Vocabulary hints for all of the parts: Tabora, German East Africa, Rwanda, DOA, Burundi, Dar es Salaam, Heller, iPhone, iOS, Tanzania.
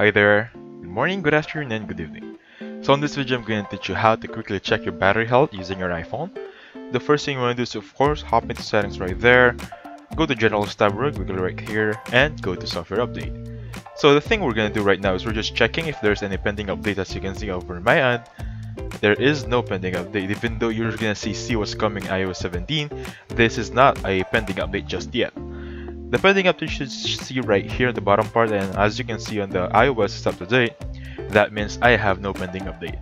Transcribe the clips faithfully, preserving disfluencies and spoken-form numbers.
Hi there, good morning, good afternoon, and good evening. So in this video, I'm going to teach you how to quickly check your battery health using your iPhone. The first thing you want to do is, of course, hop into settings right there, go to general tab real quickly right here, and go to software update. So the thing we're going to do right now is we're just checking if there's any pending update. As you can see over my end, there is no pending update. Even though you're going to see see what's coming i O S seventeen, this is not a pending update just yet. The pending update you should see right here in the bottom part, and as you can see on the iOS is up to date, that means I have no pending update.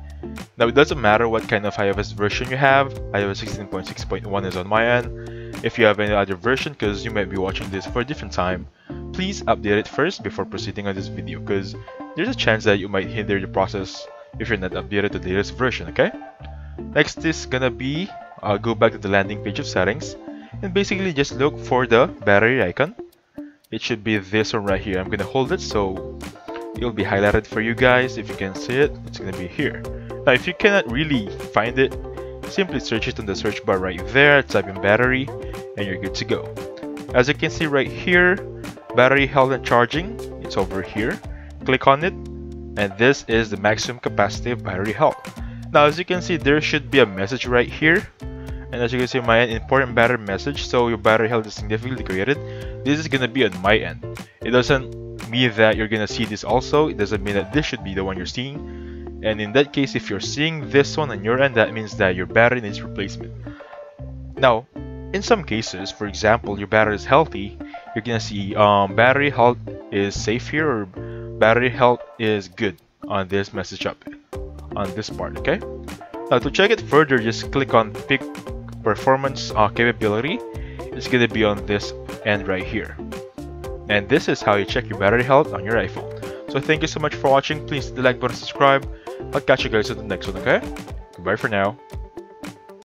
Now it doesn't matter what kind of iOS version you have, i O S sixteen point six point one is on my end. If you have any other version, because you might be watching this for a different time, please update it first before proceeding on this video, because there's a chance that you might hinder the process if you're not updated to the latest version, okay? Next is gonna be, uh, go back to the landing page of settings, and basically just look for the battery icon. It should be this one right here. I'm gonna hold it so it'll be highlighted for you guys. If you can see it, it's gonna be here. Now if you cannot really find it, simply search it on the search bar right there, type in battery, and you're good to go. As you can see right here, battery health and charging, it's over here. Click on it, and this is the maximum capacity of battery health. Now as you can see, there should be a message right here. And as you can see, my end, important battery message, so your battery health is significantly degraded. This is going to be on my end. It doesn't mean that you're going to see this also. It doesn't mean that this should be the one you're seeing. And in that case, if you're seeing this one on your end, that means that your battery needs replacement. Now, in some cases, for example, your battery is healthy, you're going to see um, battery health is safe here, or battery health is good on this message up, on this part, okay? Now, to check it further, just click on pick performance uh, capability. It's going to be on this end right here, and this is how you check your battery health on your iPhone. So thank you so much for watching. Please hit the like button, subscribe. I'll catch you guys in the next one, okay? Goodbye for now.